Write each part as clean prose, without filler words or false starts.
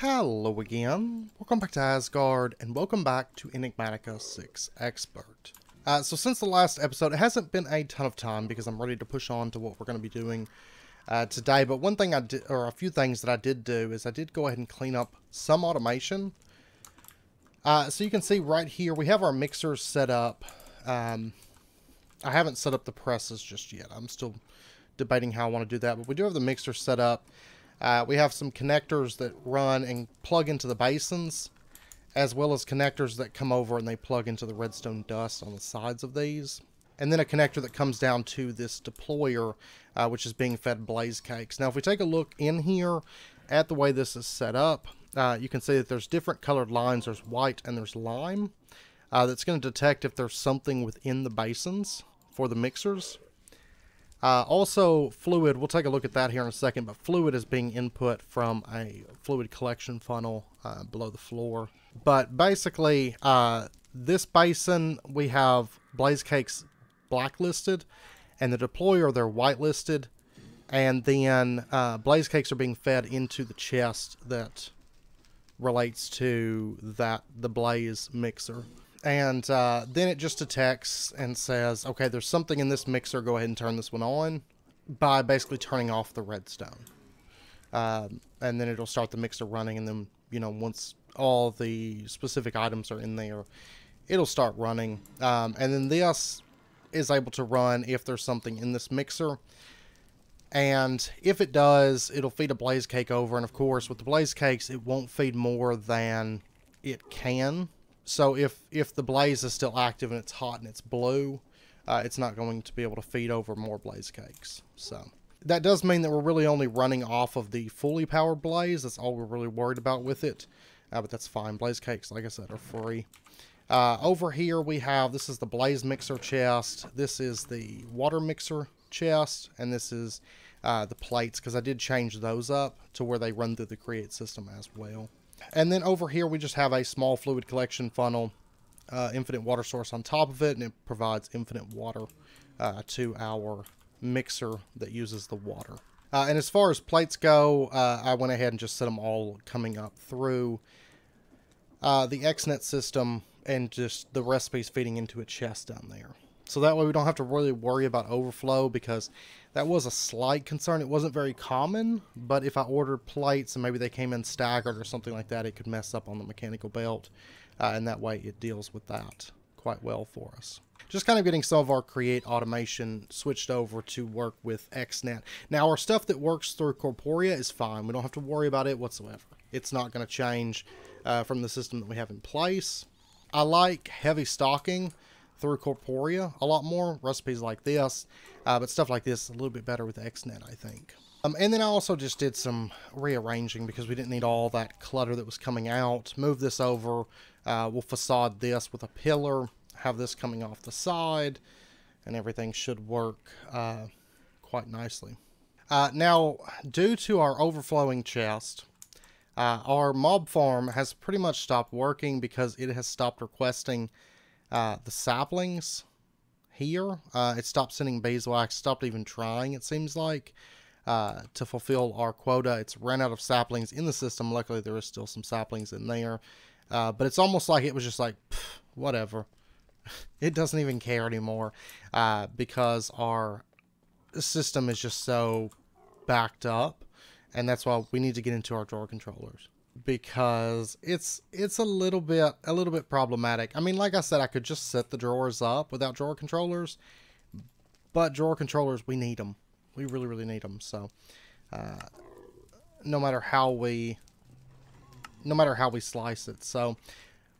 Hello again, welcome back to Asgard, and welcome back to Enigmatica 6 Expert. So since the last episode, it hasn't been a ton of time because I'm ready to push on to what we're going to be doing today, but one thing I did, or a few things that I did do, is I did go ahead and clean up some automation. So you can see right here, we have our mixers set up. I haven't set up the presses just yet. I'm still debating how I want to do that, but we do have the mixer set up. We have some connectors that run and plug into the basins, as well as connectors that come over and they plug into the redstone dust on the sides of these. And then a connector that comes down to this deployer, which is being fed blaze cakes. Now, if we take a look in here at the way this is set up, you can see that there's different colored lines. There's white and there's lime. That's going to detect if there's something within the basins for the mixers. Also, fluid, we'll take a look at that here in a second, but fluid is being input from a fluid collection funnel below the floor. But basically, this basin, we have blaze cakes blacklisted, and the deployer, they're whitelisted, and then blaze cakes are being fed into the chest that relates to the blaze mixer. And then it just detects and says, okay, there's something in this mixer, go ahead and turn this one on, by basically turning off the redstone. And then it'll start the mixer running, and then, you know, once all the specific items are in there, it'll start running. And then this is able to run if there's something in this mixer. And if it does, it'll feed a blaze cake over, and of course, with the blaze cakes, it won't feed more than it can. So if the blaze is still active and it's hot and it's blue, it's not going to be able to feed over more blaze cakes. So that does mean that we're really only running off of the fully powered blaze. That's all we're really worried about with it. But that's fine. Blaze cakes, like I said, are free. Over here we have, this is the blaze mixer chest. This is the water mixer chest. And this is the plates, because I did change those up to where they run through the Create system as well. And then over here, we just have a small fluid collection funnel, infinite water source on top of it, and it provides infinite water to our mixer that uses the water. And as far as plates go, I went ahead and just set them all coming up through the XNet system, and just the recipes feeding into a chest down there. So that way we don't have to really worry about overflow, because that was a slight concern. It wasn't very common, but if I ordered plates and maybe they came in staggered or something like that, it could mess up on the mechanical belt. And that way it deals with that quite well for us. Just kind of getting some of our Create automation switched over to work with XNet. Now, our stuff that works through Corporea is fine. We don't have to worry about it whatsoever. It's not going to change from the system that we have in place. I like heavy stocking through Corporea a lot more, recipes like this, but stuff like this is a little bit better with XNet, I think. And then I also just did some rearranging because we didn't need all that clutter that was coming out. Move this over, we'll facade this with a pillar, have this coming off the side, and everything should work quite nicely. Now, due to our overflowing chest, our mob farm has pretty much stopped working because it has stopped requesting the saplings here. It stopped sending beeswax, stopped even trying, it seems like, to fulfill our quota. It's ran out of saplings in the system. Luckily, there is still some saplings in there. But it's almost like it was just like, whatever. It doesn't even care anymore because our system is just so backed up. And that's why we need to get into our drawer controllers, because it's a little bit problematic. I mean, like I said, I could just set the drawers up without drawer controllers, but drawer controllers, we need them. We really, really need them. So no matter how we slice it. So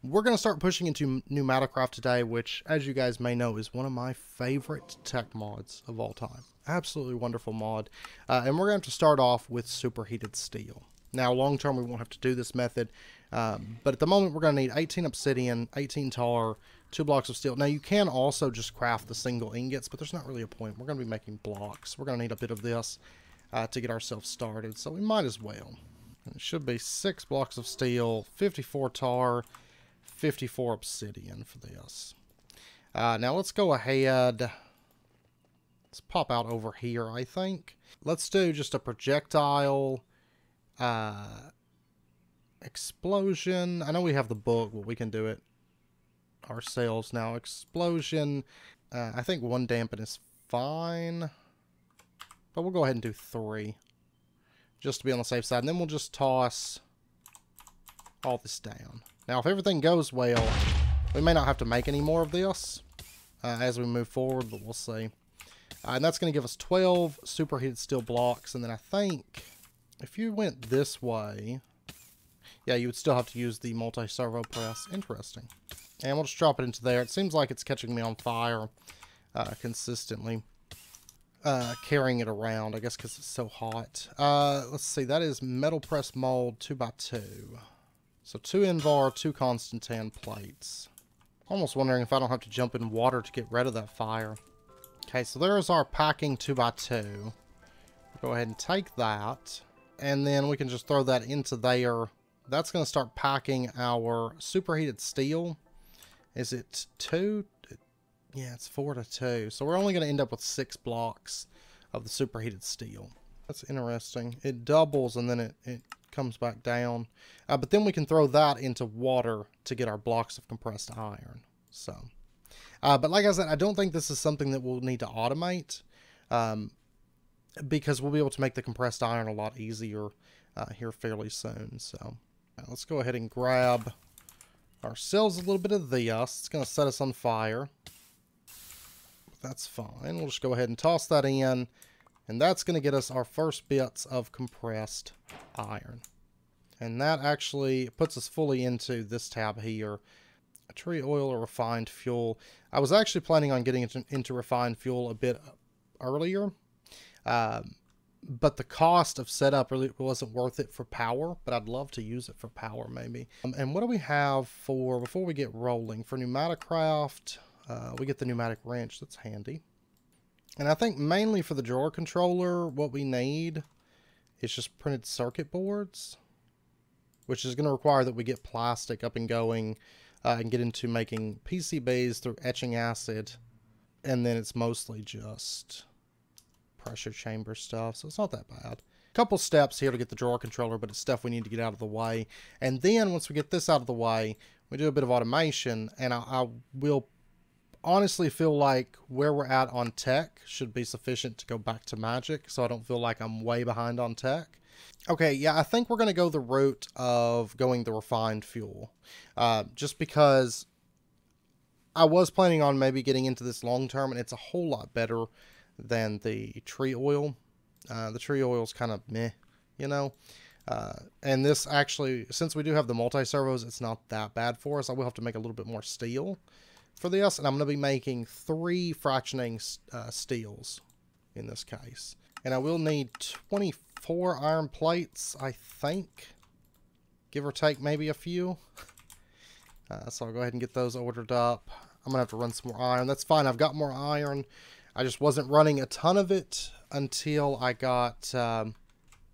we're going to start pushing into PneumaticCraft today, which, as you guys may know, is one of my favorite tech mods of all time. Absolutely wonderful mod. And we're going to have to start off with superheated steel. Now, long term, we won't have to do this method, but at the moment, we're going to need 18 obsidian, 18 tar, 2 blocks of steel. Now, you can also just craft the single ingots, but there's not really a point. We're going to be making blocks. We're going to need a bit of this to get ourselves started, so we might as well. It should be 6 blocks of steel, 54 tar, 54 obsidian for this. Now, let's go ahead. Let's pop out over here, I think. Let's do just a projectile. explosion. I know we have the book, but we can do it ourselves now. Explosion. I think one dampen is fine, but we'll go ahead and do 3 just to be on the safe side. And then we'll just toss all this down. Now, if everything goes well, we may not have to make any more of this as we move forward, but we'll see. And that's going to give us 12 superheated steel blocks. And then I think if you went this way, yeah, you would still have to use the multi-servo press. Interesting. And we'll just drop it into there. It seems like it's catching me on fire consistently. Carrying it around, I guess, because it's so hot. Let's see. That is metal press mold 2x2. So 2 Envar, 2 Constantan plates. Almost wondering if I don't have to jump in water to get rid of that fire. Okay, so there's our packing 2x2. Go ahead and take that. And then we can just throw that into there. That's going to start packing our superheated steel. Is it 2? Yeah, it's 4 to 2. So we're only going to end up with 6 blocks of the superheated steel. That's interesting. It doubles and then it comes back down. But then we can throw that into water to get our blocks of compressed iron. So, but like I said, I don't think this is something that we'll need to automate because we'll be able to make the compressed iron a lot easier here fairly soon. So let's go ahead and grab ourselves a little bit of this. It's going to set us on fire. That's fine. We'll just go ahead and toss that in. And that's going to get us our first bits of compressed iron. And that actually puts us fully into this tab here. Tree oil or refined fuel. I was actually planning on getting into refined fuel a bit earlier. But the cost of setup really wasn't worth it for power. But I'd love to use it for power maybe. And what do we have for, before we get rolling, for PneumaticCraft? We get the pneumatic wrench. That's handy. And I think mainly for the drawer controller, what we need is just printed circuit boards, which is going to require that we get plastic up and going and get into making PCBs through etching acid. And then it's mostly just pressure chamber stuff, so it's not that bad. A couple steps here to get the drawer controller, but it's stuff we need to get out of the way. And then once we get this out of the way, we do a bit of automation, and I will honestly feel like where we're at on tech should be sufficient to go back to magic, so I don't feel like I'm way behind on tech. Okay, yeah, I think we're going to go the route of going the refined fuel, just because I was planning on maybe getting into this long term, and it's a whole lot better than the tree oil. The tree oil is kind of meh, you know. And this actually, since we do have the multi-servos, it's not that bad for us. I will have to make a little bit more steel for this, and I'm going to be making 3 fractionating steels in this case. And I will need 24 iron plates, I think, give or take maybe a few. So I'll go ahead and get those ordered up. I'm going to have to run some more iron. That's fine. I've got more iron. I just wasn't running a ton of it until I got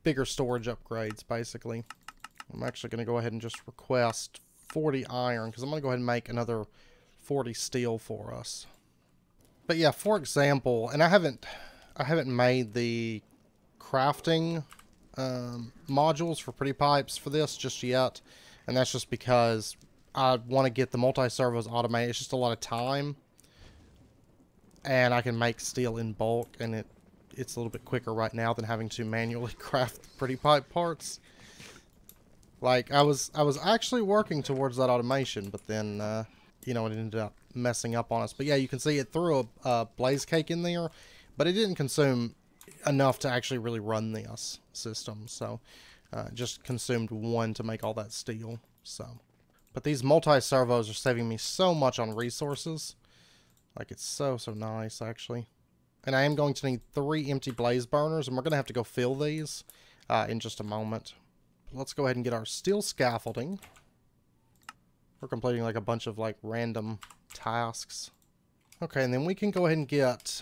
bigger storage upgrades, basically. I'm actually going to go ahead and just request 40 iron, because I'm going to go ahead and make another 40 steel for us. But yeah, for example, and I haven't made the crafting modules for pretty pipes for this just yet, and that's just because I want to get the multi-servos automated. It's just a lot of time, and I can make steel in bulk, and it's a little bit quicker right now than having to manually craft the pretty pipe parts. Like I was actually working towards that automation, but then you know, it ended up messing up on us. But yeah, you can see it threw a blaze cake in there, but it didn't consume enough to actually really run this system. So just consumed 1 to make all that steel. So, but these multi-servos are saving me so much on resources. Like it's so nice actually. And I am going to need 3 empty blaze burners, and we're going to have to go fill these in just a moment. But let's go ahead and get our steel scaffolding. We're completing like a bunch of like random tasks. Okay, and then we can go ahead and get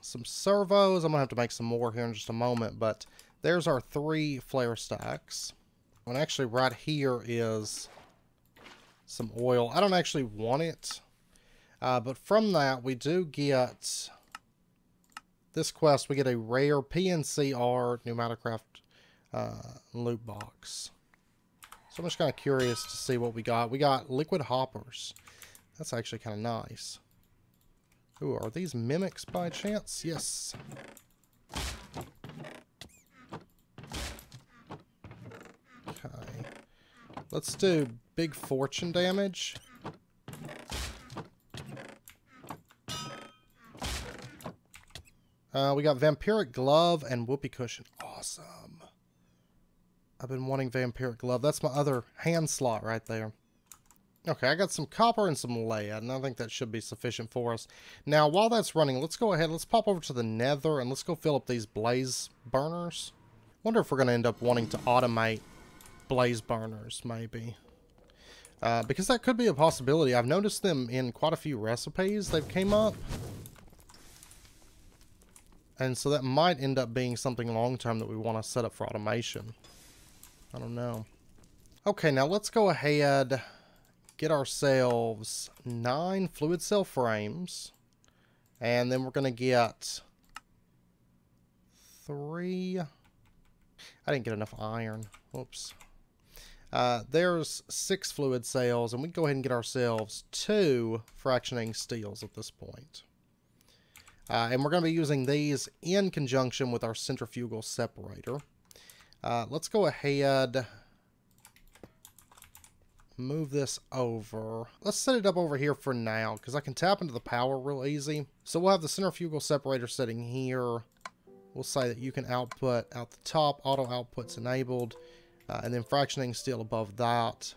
some servos. I'm gonna have to make some more here in just a moment, but there's our 3 flare stacks. And actually right here is some oil. I don't actually want it, but from that we do get this quest. We get a rare PNCR PneumaticCraft loot box. So I'm just kind of curious to see what we got. We got liquid hoppers. That's actually kind of nice. Ooh, are these mimics by chance? Yes. Okay. Let's do big fortune damage. We got vampiric glove and whoopee cushion. Awesome. I've been wanting vampiric glove. That's my other hand slot right there. Okay, I got some copper and some lead, and I think that should be sufficient for us. Now, while that's running, let's go ahead. Let's pop over to the nether, and let's go fill up these blaze burners. Wonder if we're going to end up wanting to automate blaze burners, maybe. Because that could be a possibility. I've noticed them in quite a few recipes they've came up. And so that might end up being something long-term that we want to set up for automation. I don't know. Okay, now let's go ahead, get ourselves 9 fluid cell frames. And then we're going to get 3. I didn't get enough iron. Whoops. There's 6 fluid cells, and we can go ahead and get ourselves 2 fractionating steels at this point. And we're going to be using these in conjunction with our centrifugal separator. Let's go ahead, move this over. Let's set it up over here for now, because I can tap into the power real easy. So we'll have the centrifugal separator setting here. We'll say that you can output out the top, auto outputs enabled, and then fractionating steel above that.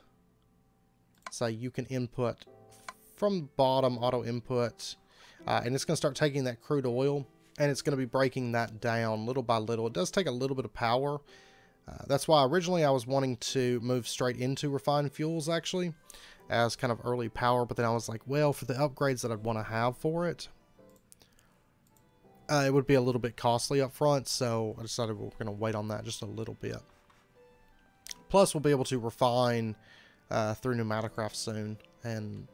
So you can input from the bottom, auto input. And it's going to start taking that crude oil, and it's going to be breaking that down little by little. It does take a little bit of power. That's why originally I was wanting to move straight into refined fuels, actually, as kind of early power. But then I was like, well, for the upgrades that I'd want to have for it, it would be a little bit costly up front. So I decided we're going to wait on that just a little bit. Plus, we'll be able to refine through PneumaticCraft soon, and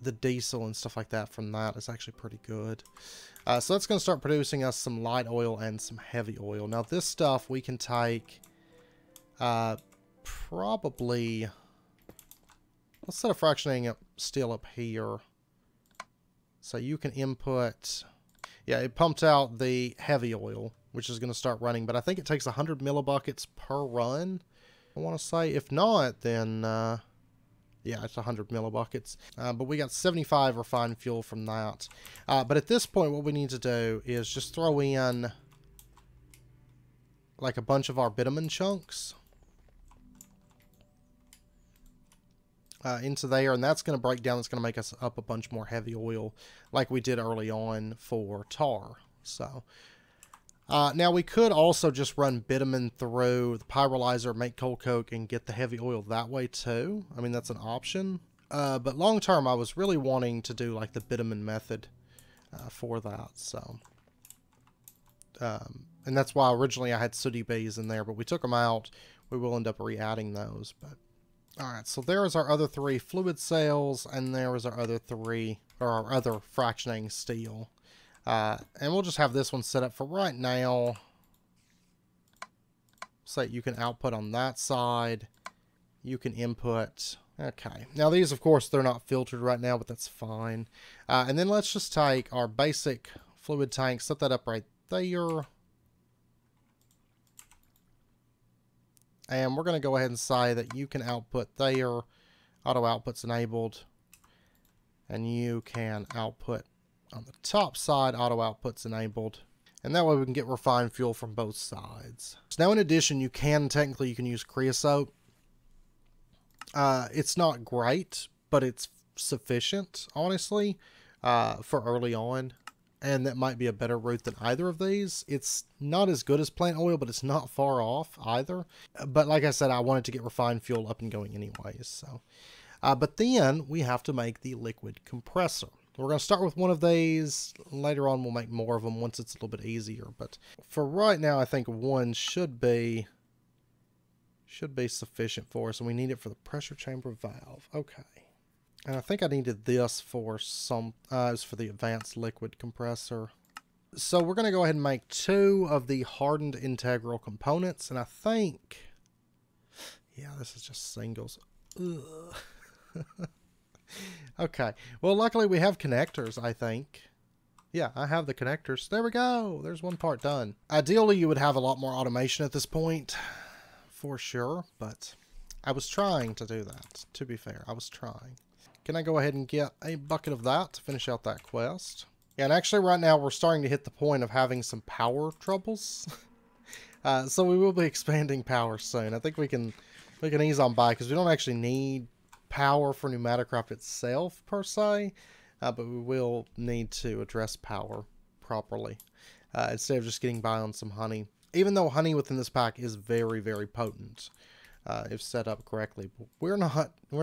the diesel and stuff like that from that is actually pretty good. So that's going to start producing us some light oil and some heavy oil. Now this stuff we can take probably, let's set a fractionating up steel up here. So you can input, yeah, it pumped out the heavy oil, which is going to start running, but I think it takes 100 millibuckets per run. I want to say, if not, then, yeah, it's 100 millibuckets. But we got 75 refined fuel from that. But at this point, what we need to do is just throw in like a bunch of our bitumen chunks into there. And that's going to break down. That's going to make us up a bunch more heavy oil like we did early on for tar. So now we could also just run bitumen through the pyrolyzer, make coal coke, and get the heavy oil that way too. I mean, that's an option. But long term, I was really wanting to do like the bitumen method for that. So, and that's why originally I had sooty bees in there, but we took them out. We will end up re-adding those. But all right, so there is our other 3 fluid cells, and there is our other 3, or our other fractionating steel. And we'll just have this one set up for right now. So you can output on that side. You can input. Okay. Now these, of course, they're not filtered right now, but that's fine. And then let's just take our basic fluid tank, set that up right there. And we're going to go ahead and say that you can output there. Auto outputs enabled. And you can output on the top side, auto outputs enabled, and that way we can get refined fuel from both sides. So now in addition, you can technically, you can use creosote. It's not great, but it's sufficient, honestly, for early on, and that might be a better route than either of these. It's not as good as plant oil, but it's not far off either. But like I said, I wanted to get refined fuel up and going anyways. So, but then we have to make the liquid compressor. We're going to start with one of these. Later on, we'll make more of them once it's a little bit easier. But for right now, I think one should be sufficient for us. And we need it for the pressure chamber valve. Okay. And I think I needed this for some, it was for the advanced liquid compressor. So we're going to go ahead and make 2 of the hardened integral components. And I think Yeah, this is just singles. Ugh. Okay, well, luckily we have connectors, I think. Yeah, I have the connectors. There we go. There's one part done. Ideally, you would have a lot more automation at this point, for sure, but I was trying to do that, to be fair. I was trying. Can I go ahead and get a bucket of that to finish out that quest? Yeah, and actually right now we're starting to hit the point of having some power troubles. So we will be expanding power soon. I think we can ease on by because we don't actually need power for Pneumaticraft itself per se, but we will need to address power properly instead of just getting by on some honey. Even though honey within this pack is very, very potent if set up correctly, but we're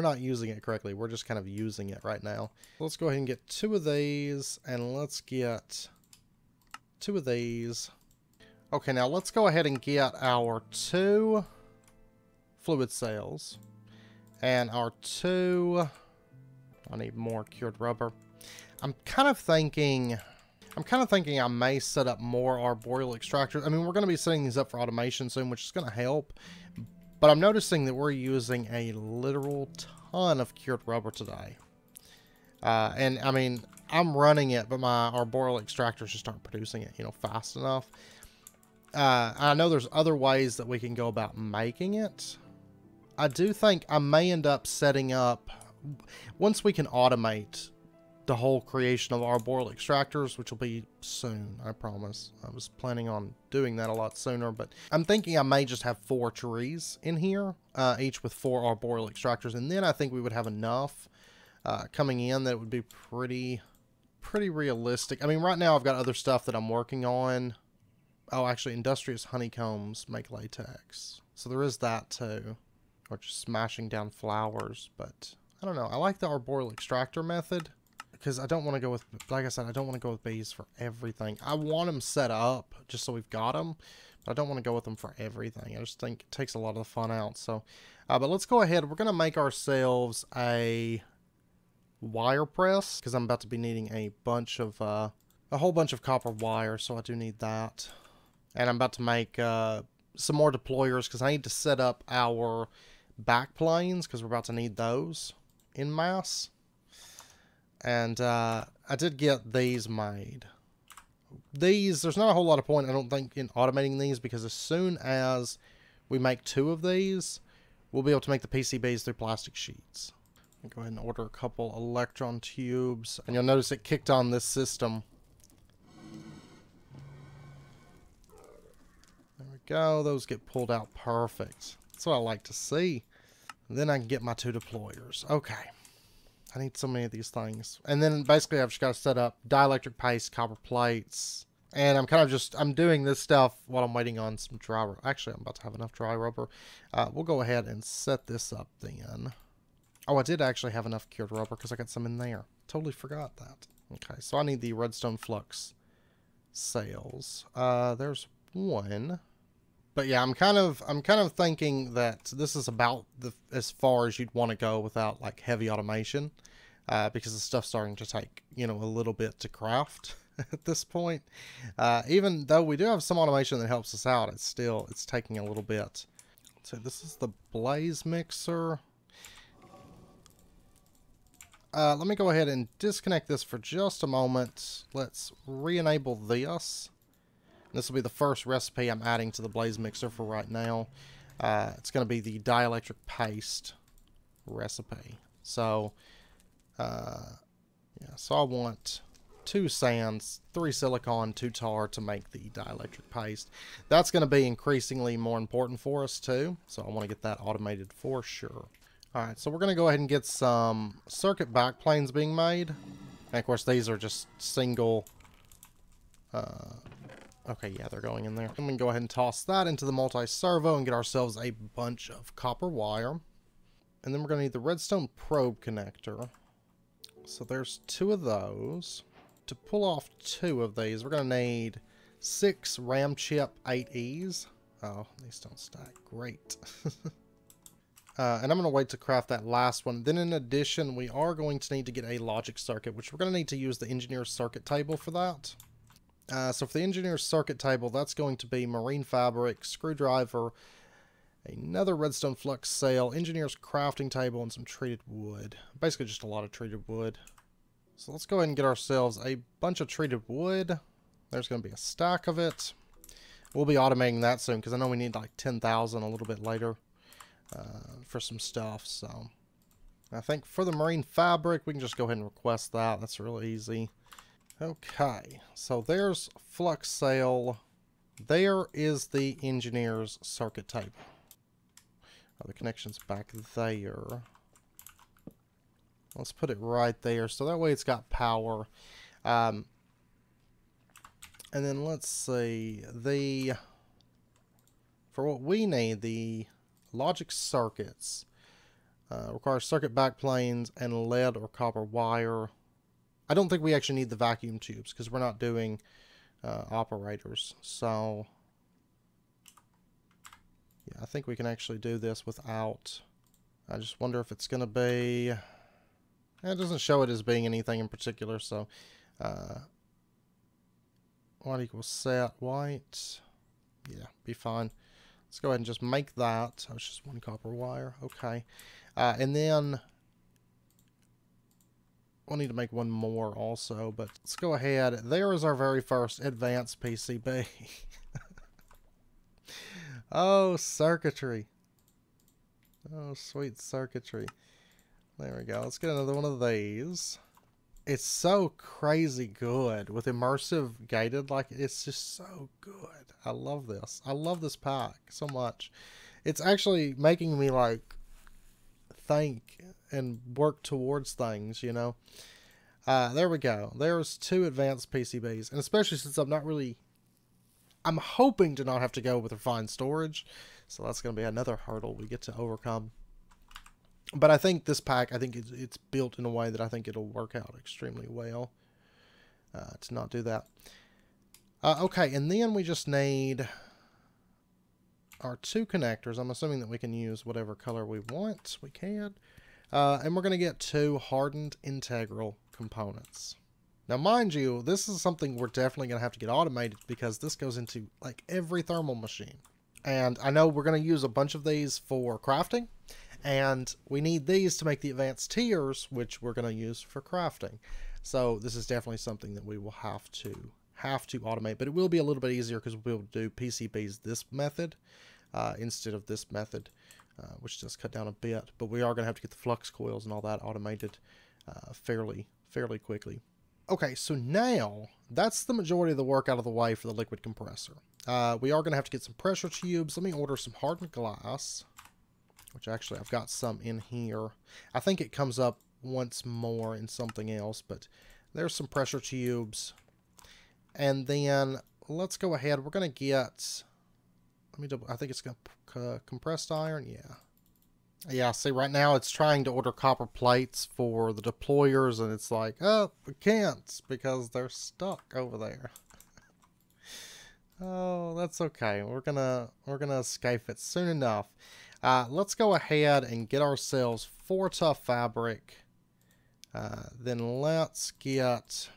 not using it correctly. We're just kind of using it right now. Let's go ahead and get two of these, and let's get two of these. Okay, now let's go ahead and get our two fluid cells. And our two, I need more cured rubber. I'm kind of thinking I may set up more arboreal extractors. I mean, we're going to be setting these up for automation soon, which is going to help. But I'm noticing that we're using a literal ton of cured rubber today. And I mean, I'm running it, but my arboreal extractors just aren't producing it, you know, fast enough. I know there's other ways that we can go about making it. I do think I may end up setting up, once we can automate the whole creation of arboreal extractors, which will be soon, I promise. I was planning on doing that a lot sooner, but I'm thinking I may just have 4 trees in here, each with 4 arboreal extractors, and then I think we would have enough coming in that it would be pretty realistic. I mean, right now I've got other stuff that I'm working on. Oh, actually, industrious honeycombs make latex, so there is that too. Or just smashing down flowers, but I don't know. I like the arboreal extractor method because I don't want to go with, like I said, I don't want to go with bees for everything. I want them set up just so we've got them, but I don't want to go with them for everything. I just think it takes a lot of the fun out. So, but let's go ahead. We're going to make ourselves a wire press because I'm about to be needing a bunch of, a whole bunch of copper wire. So I do need that. And I'm about to make some more deployers because I need to set up our backplanes because we're about to need those in mass. And I did get these made. These, there's not a whole lot of point, I don't think, in automating these because as soon as we make 2 of these, we'll be able to make the PCBs through plastic sheets. I'll go ahead and order a couple electron tubes, and you'll notice it kicked on this system. There we go, those get pulled out perfect. That's what I like to see. And then I can get my 2 deployers. Okay. I need so many of these things. And then basically I've just got to set up dielectric paste, copper plates. And I'm kind of just, I'm doing this stuff while I'm waiting on some dry rubber. Actually, I'm about to have enough dry rubber. We'll go ahead and set this up then. Oh, I did actually have enough cured rubber because I got some in there. Totally forgot that. Okay, so I need the redstone flux cells. There's one. But yeah, I'm kind of thinking that this is about as far as you'd want to go without like heavy automation, because the stuff's starting to take, you know, a little bit to craft at this point. Even though we do have some automation that helps us out, it's taking a little bit. So this is the blaze mixer. Let me go ahead and disconnect this for just a moment. Let's re-enable this. This will be the first recipe I'm adding to the blaze mixer for right now. It's going to be the dielectric paste recipe. So, yeah, so I want 2 sands, 3 silicon, 2 tar to make the dielectric paste. That's going to be increasingly more important for us too. So I want to get that automated for sure. All right, so we're going to go ahead and get some circuit backplanes being made. And of course, these are just single... Okay, yeah, they're going in there. I'm going to go ahead and toss that into the multi-servo and get ourselves a bunch of copper wire. And then we're going to need the redstone probe connector. So there's 2 of those. To pull off 2 of these, we're going to need 6 RAM chip 8Es. Oh, these don't stack. Great. And I'm going to wait to craft that last one. Then in addition, we are going to need to get a logic circuit, which we're going to need to use the engineer's circuit table for that. So for the engineer's circuit table, that's going to be marine fabric, screwdriver, another redstone flux sail, engineer's crafting table, and some treated wood. Basically just a lot of treated wood. So let's go ahead and get ourselves a bunch of treated wood. There's going to be a stack of it. We'll be automating that soon because I know we need like 10,000 a little bit later for some stuff. So I think for the marine fabric, we can just go ahead and request that. That's really easy. Okay, so there's flux sail. There is the engineer's circuit table. Oh, the connection's back there. Let's put it right there so that way it's got power. And then let's see, for what we need, the logic circuits require circuit backplanes and lead or copper wire. I don't think we actually need the vacuum tubes because we're not doing operators. So yeah, I think we can actually do this without. I just wonder if it's going to be, it doesn't show it as being anything in particular. So, white equals set white. Yeah, be fine. Let's go ahead and just make that. Oh, it's just one copper wire. Okay. And then we'll need to make one more also, but let's go ahead. There is our very first advanced PCB. Oh, circuitry. Oh, sweet circuitry. There we go. Let's get another one of these. It's so crazy good with immersive gated, like it's just so good. I love this. I love this pack so much. It's actually making me like think and work towards things, you know. There we go. There's two advanced PCBs, and especially since I'm not really, I'm hoping to not have to go with refined storage, so that's going to be another hurdle we get to overcome. But I think this pack, I think it's built in a way that I think it'll work out extremely well to not do that. Okay, and then we just need our two connectors. I'm assuming that we can use whatever color we want. We can. And we're going to get two hardened integral components. Now, mind you, this is something we're definitely going to have to get automated because this goes into, like, every thermal machine. And I know we're going to use a bunch of these for crafting. And we need these to make the advanced tiers, which we're going to use for crafting. So this is definitely something that we will have to automate, but it will be a little bit easier because we'll be able to do PCBs this method instead of this method, which does cut down a bit. But we are going to have to get the flux coils and all that automated fairly quickly. Okay, so now that's the majority of the work out of the way for the liquid compressor. We are going to have to get some pressure tubes. Let me order some hardened glass, which actually I've got some in here. I think it comes up once more in something else, but there's some pressure tubes. And then let's go ahead. We're going to get, let me double, I think it's going to compressed iron. Yeah. Yeah. See, right now it's trying to order copper plates for the deployers and it's like, oh, we can't because they're stuck over there. Oh, that's okay. We're going to escape it soon enough. Let's go ahead and get ourselves 4 tough fabric. Then let's get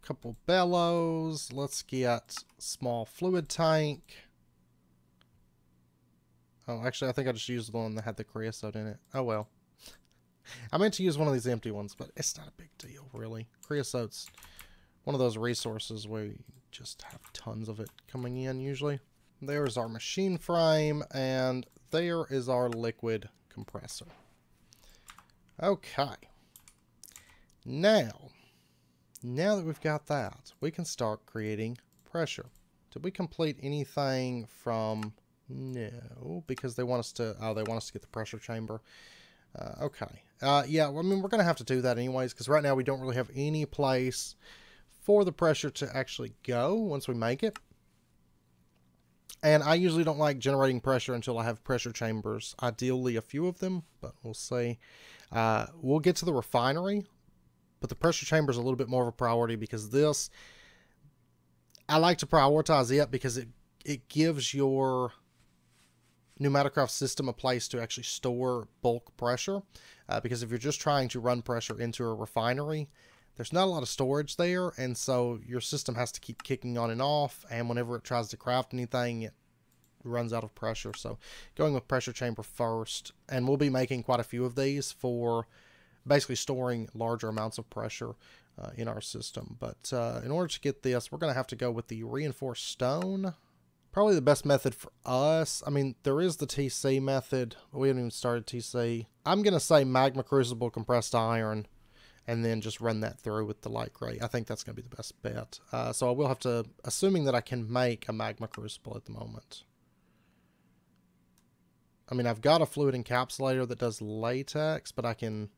a couple bellows. Let's get small fluid tank. Oh, actually, I think I just used the one that had the creosote in it. Oh, well. I meant to use one of these empty ones, but it's not a big deal, really. Creosote's one of those resources where you just have tons of it coming in, usually. There's our machine frame, and there is our liquid compressor. Okay. Now that we've got that, we can start creating pressure. Did we complete anything from... No, because they want us to... Oh, they want us to get the pressure chamber. Okay. Yeah, well, I mean, we're going to have to do that anyways, because right now we don't really have any place for the pressure to actually go once we make it. And I usually don't like generating pressure until I have pressure chambers. Ideally, a few of them, but we'll see. We'll get to the refinery, but the pressure chamber is a little bit more of a priority because this, I like to prioritize it because it gives your PneumaticCraft system a place to actually store bulk pressure. Because if you're just trying to run pressure into a refinery, there's not a lot of storage there, and so your system has to keep kicking on and off, and whenever it tries to craft anything, it runs out of pressure. So going with pressure chamber first, and we'll be making quite a few of these for basically storing larger amounts of pressure in our system. But in order to get this, we're going to have to go with the reinforced stone. Probably the best method for us. I mean, there is the TC method, but we haven't even started TC. I'm going to say magma crucible compressed iron, and then just run that through with the light gray. I think that's going to be the best bet. So I will have to, assuming that I can make a magma crucible at the moment. I mean, I've got a fluid encapsulator that does latex, but I can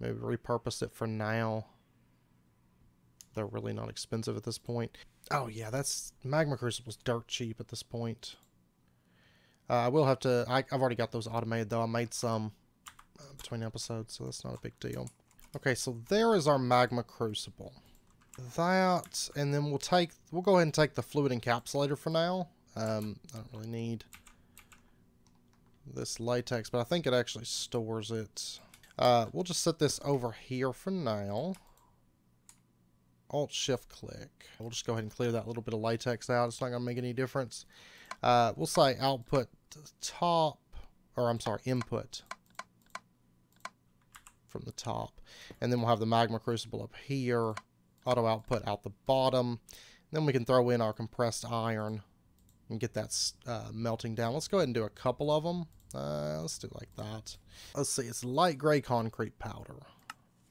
maybe repurpose it for now. They're really not expensive at this point. Oh yeah, that's, magma crucible's dirt cheap at this point. I will have to, I've already got those automated though. I made some between episodes, so that's not a big deal. Okay, so there is our magma crucible. That, and then we'll go ahead and take the fluid encapsulator for now. I don't really need this latex, but I think it actually stores it. We'll just set this over here for now. Alt-Shift-Click. We'll just go ahead and clear that little bit of latex out. It's not going to make any difference. We'll say output top, or I'm sorry, input from the top. And then we'll have the magma crucible up here, auto-output out the bottom. And then we can throw in our compressed iron and get that melting down. Let's go ahead and do a couple of them. Let's do it like that. Let's see, it's light gray concrete powder.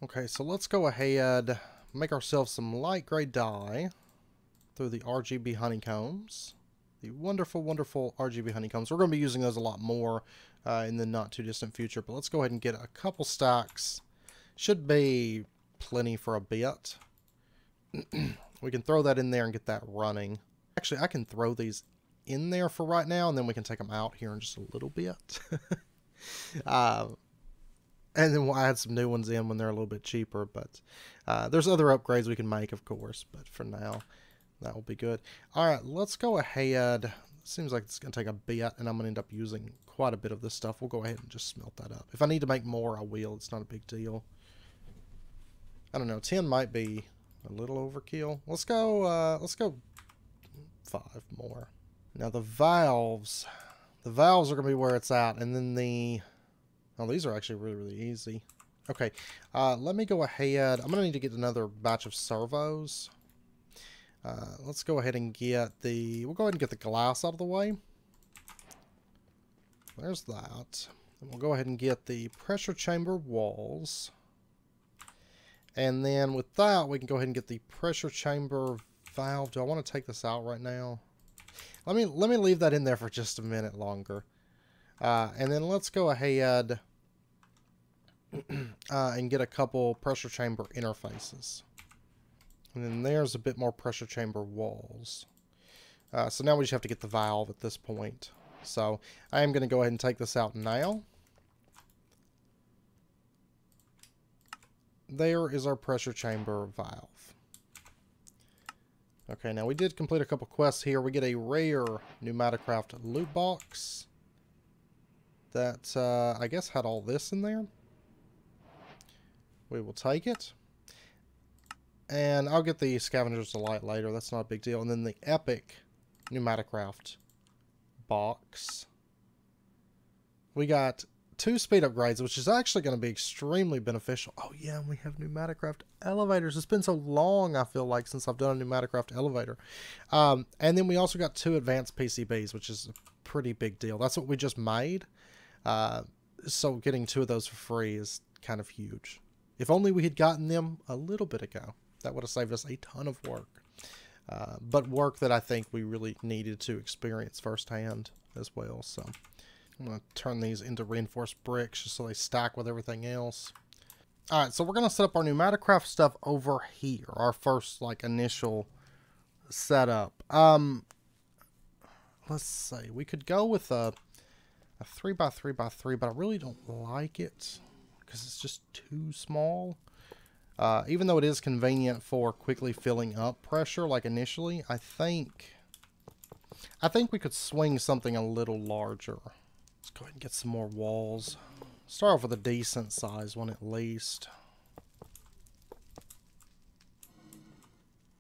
Okay, so let's go ahead, make ourselves some light gray dye through the RGB honeycombs. The wonderful, wonderful RGB honeycombs. We're going to be using those a lot more in the not too distant future, but let's go ahead and get a couple stacks. Should be plenty for a bit. We can throw that in there and get that running. Actually, I can throw these in there for right now, and then we can take them out here in just a little bit. And then we'll add some new ones in when they're a little bit cheaper, but there's other upgrades we can make, of course, but for now, that will be good. All right, let's go ahead. Seems like it's going to take a bit, and I'm going to end up using quite a bit of this stuff. We'll go ahead and just smelt that up. If I need to make more, I will. It's not a big deal. I don't know. 10 might be a little overkill. Let's go 5 more. Now the valves are going to be where it's at, and then the... Oh, these are actually really, really easy. Okay, let me go ahead. I'm going to need to get another batch of servos. Let's go ahead and get the... We'll go ahead and get the glass out of the way. There's that. And we'll go ahead and get the pressure chamber walls. And then with that, we can go ahead and get the pressure chamber valve. Do I want to take this out right now? Let me leave that in there for just a minute longer. And then let's go ahead and get a couple pressure chamber interfaces. And then there's a bit more pressure chamber walls. So now we just have to get the valve at this point. So I am going to go ahead and take this out now. There is our pressure chamber valve. Okay, now we did complete a couple quests here. We get a rare PneumaticCraft loot box that I guess had all this in there. We will take it. And I'll get the Scavenger's Delight later. That's not a big deal. And then the epic PneumaticCraft box. We got 2 speed upgrades, which is actually going to be extremely beneficial. Oh yeah, and we have PneumaticCraft elevators. It's been so long, I feel like, since I've done a PneumaticCraft elevator. And then we also got 2 advanced PCBs, which is a pretty big deal. That's what we just made. So getting 2 of those for free is kind of huge. If only we had gotten them a little bit ago, that would have saved us a ton of work, but work that I think we really needed to experience firsthand as well. So I'm going to turn these into reinforced bricks just so they stack with everything else. All right, so we're going to set up our PneumaticCraft stuff over here, our first like initial setup. Let's see, we could go with a 3x3x3, but I really don't like it because it's just too small. Even though it is convenient for quickly filling up pressure, like initially, I think we could swing something a little larger. Let's go ahead and get some more walls. Start off with a decent size one at least.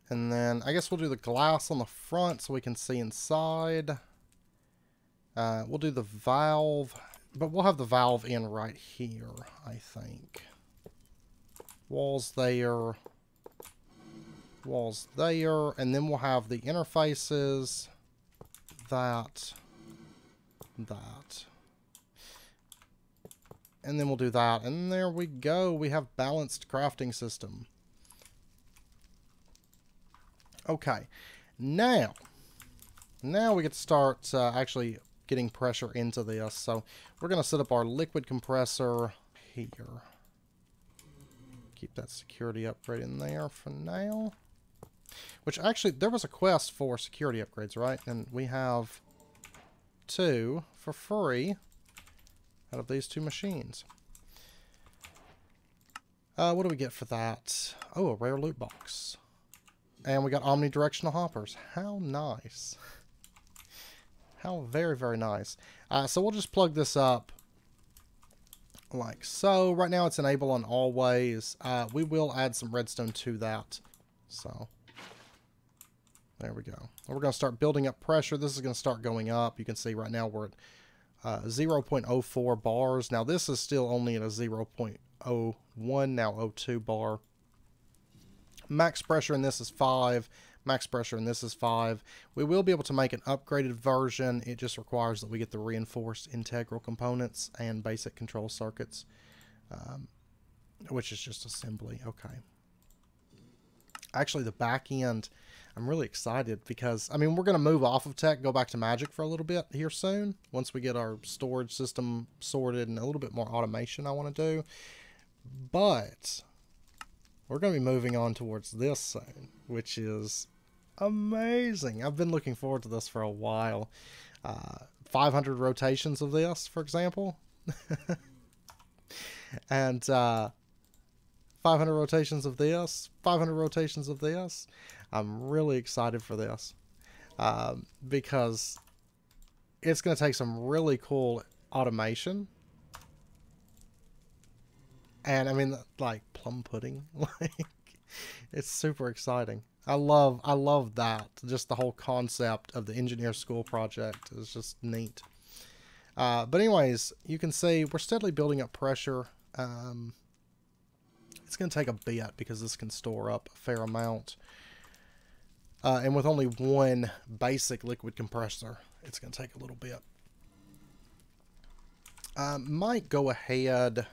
And then I guess we'll do the glass on the front so we can see inside. We'll do the valve, but we'll have the valve in right here, I think. Walls there. Walls there. And then we'll have the interfaces. That. That. And then we'll do that. And there we go. We have balanced crafting system. Okay. Now we get to start actually getting pressure into this. So we're going to set up our liquid compressor here. Keep that security upgrade in there for now. Which actually, there was a quest for security upgrades, right? And we have 2 for free out of these 2 machines. What do we get for that? Oh, a rare loot box. And we got omnidirectional hoppers. How nice. How very, very nice. So we'll just plug this up like so. Right now it's enable on always. We will add some redstone to that. So there we go. And we're going to start building up pressure. This is going to start going up. You can see right now we're at 0.04 bars. Now this is still only at a 0.01, now 02 bar. Max pressure in this is 5. Max pressure in this is 5. We will be able to make an upgraded version. It just requires that we get the reinforced integral components and basic control circuits, which is just assembly. Okay. Actually, the back end, I'm really excited because, I mean, we're going to move off of tech, go back to magic for a little bit here soon. Once we get our storage system sorted and a little bit more automation I want to do. But we're going to be moving on towards this soon, which is amazing. I've been looking forward to this for a while. 500 rotations of this, for example. And 500 rotations of this, 500 rotations of this. I'm really excited for this because it's going to take some really cool automation. And I mean, like plum pudding, like it's super exciting. I love that. Just the whole concept of the engineer school project is just neat. But anyways, you can see we're steadily building up pressure. It's going to take a bit because this can store up a fair amount. And with only 1 basic liquid compressor, it's going to take a little bit. Might go ahead.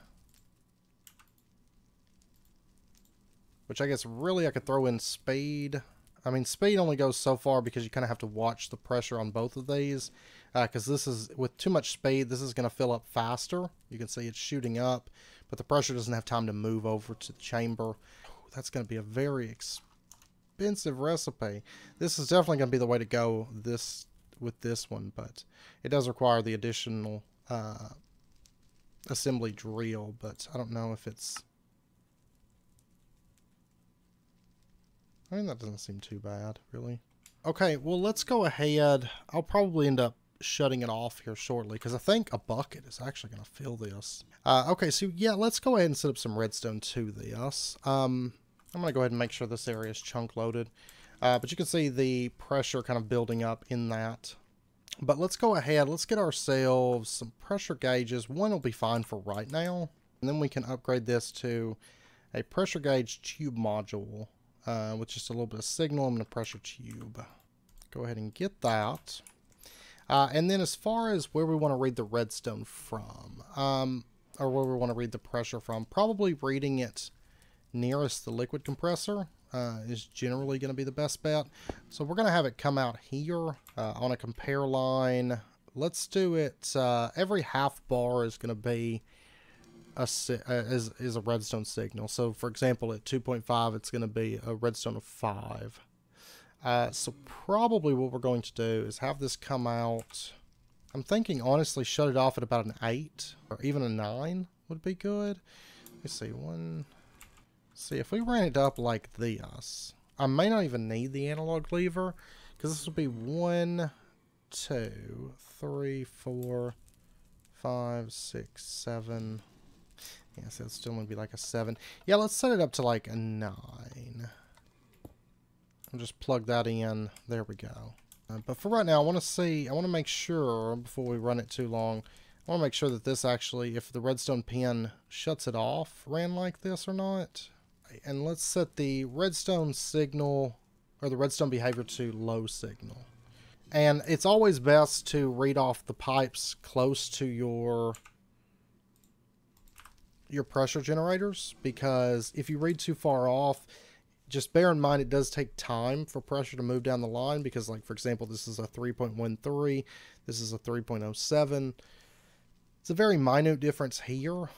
Which I guess really I could throw in speed. I mean, speed only goes so far because you kind of have to watch the pressure on both of these. Because this is, with too much speed, this is going to fill up faster. You can see it's shooting up, but the pressure doesn't have time to move over to the chamber. Oh, that's going to be a very expensive recipe. This is definitely going to be the way to go with this one, but it does require the additional assembly drill, but I don't know if it's... I mean, that doesn't seem too bad, really. Okay, well, let's go ahead. I'll probably end up shutting it off here shortly, because I think a bucket is actually going to fill this. Okay, so yeah, let's go ahead and set up some redstone to this. I'm going to go ahead and make sure this area is chunk loaded. But you can see the pressure kind of building up in that. But let's go ahead. Let's get ourselves some pressure gauges. One will be fine for right now. And then we can upgrade this to a pressure gauge tube module. With just a little bit of signal, I'm going to pressure tube. Go ahead and get that. And then as far as where we want to read the redstone from, or where we want to read the pressure from, probably reading it nearest the liquid compressor is generally going to be the best bet. So we're going to have it come out here on a compare line. Let's do it. Every half bar is going to be is a redstone signal. So for example, at 2.5 it's going to be a redstone of 5. So probably what we're going to do is have this come out. I'm thinking honestly shut it off at about an 8 or even a 9 would be good. Let's see, see if we ran it up like this, I may not even need the analog lever because this will be 1 2 3 4 5 6 7. Yeah, so it's still going to be like a 7. Yeah, let's set it up to like a 9. I'll just plug that in. There we go. But for right now, I want to see, I want to make sure before we run it too long, I want to make sure that this actually, if the redstone pin shuts it off, ran like this or not. And let's set the redstone signal or the redstone behavior to low signal. And it's always best to read off the pipes close to your pressure generators, because if you read too far off, just bear in mind it does take time for pressure to move down the line, because like for example this is a 3.13, this is a 3.07. It's a very minute difference here.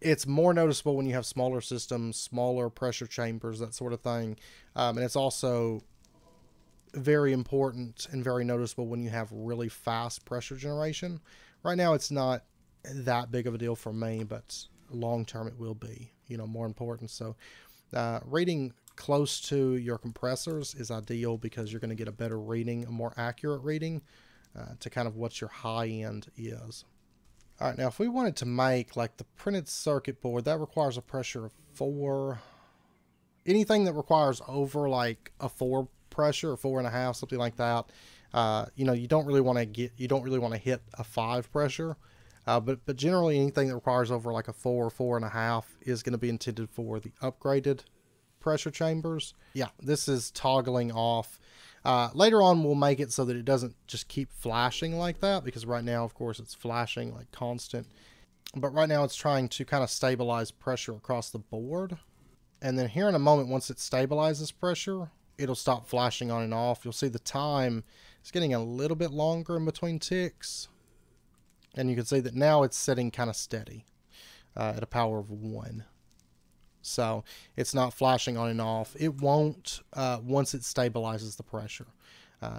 It's more noticeable when you have smaller systems, smaller pressure chambers, that sort of thing. And it's also very important and very noticeable when you have really fast pressure generation. Right now it's not that big of a deal for me, but long term it will be, you know, more important. So reading close to your compressors is ideal, because you're going to get a better reading, a more accurate reading to kind of what your high end is. All right, now if we wanted to make like the printed circuit board, that requires a pressure of 4. Anything that requires over like a 4 pressure or 4.5, something like that, you know, you don't really want to get, you don't really want to hit a 5 pressure. But generally anything that requires over like a 4 or 4.5 is going to be intended for the upgraded pressure chambers. Yeah, this is toggling off. Later on we'll make it so that it doesn't just keep flashing like that, because right now of course it's flashing like constant. But right now it's trying to kind of stabilize pressure across the board. And then here in a moment, once it stabilizes pressure, it'll stop flashing on and off. You'll see the time is getting a little bit longer in between ticks. And you can see that now it's sitting kind of steady at a power of 1. So it's not flashing on and off. It won't once it stabilizes the pressure.